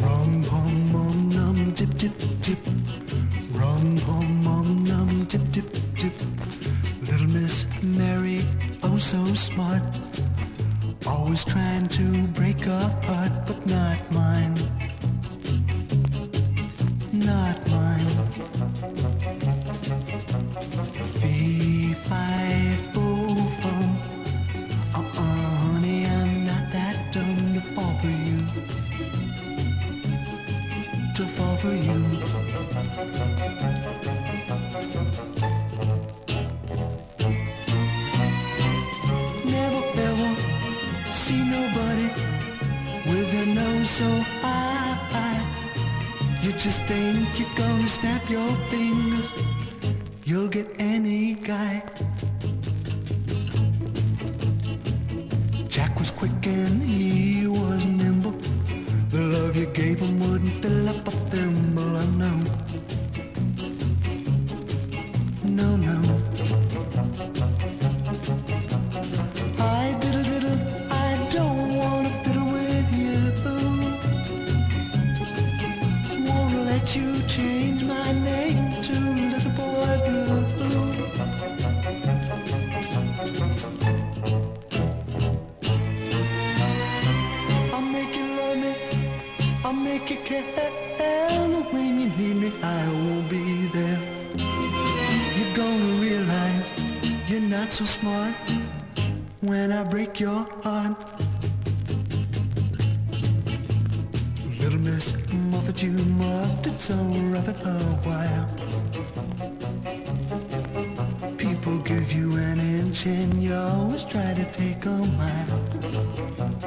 Rum pum mum num dip dip dip. Rum pum mum num dip dip dip. Little Miss Mary, oh so smart, always trying to break a heart, but not mine, not mine. Fee fi fo fum. Honey, I'm not that dumb to fall for you, to fall for you. See nobody with a nose so high. You just think you're gonna snap your fingers, you'll get any guy. Jack was quick and he was nimble. The love you gave him wouldn't fill up a thimble. Oh no, no, no. You change my name to Little Boy Blue. I'll make you love me, I'll make you care. When you need me, I won't be there. You're gonna realize you're not so smart when I break your heart. Little Miss Muffet, you muffed it so rough it a while. People give you an inch and you always try to take a mile.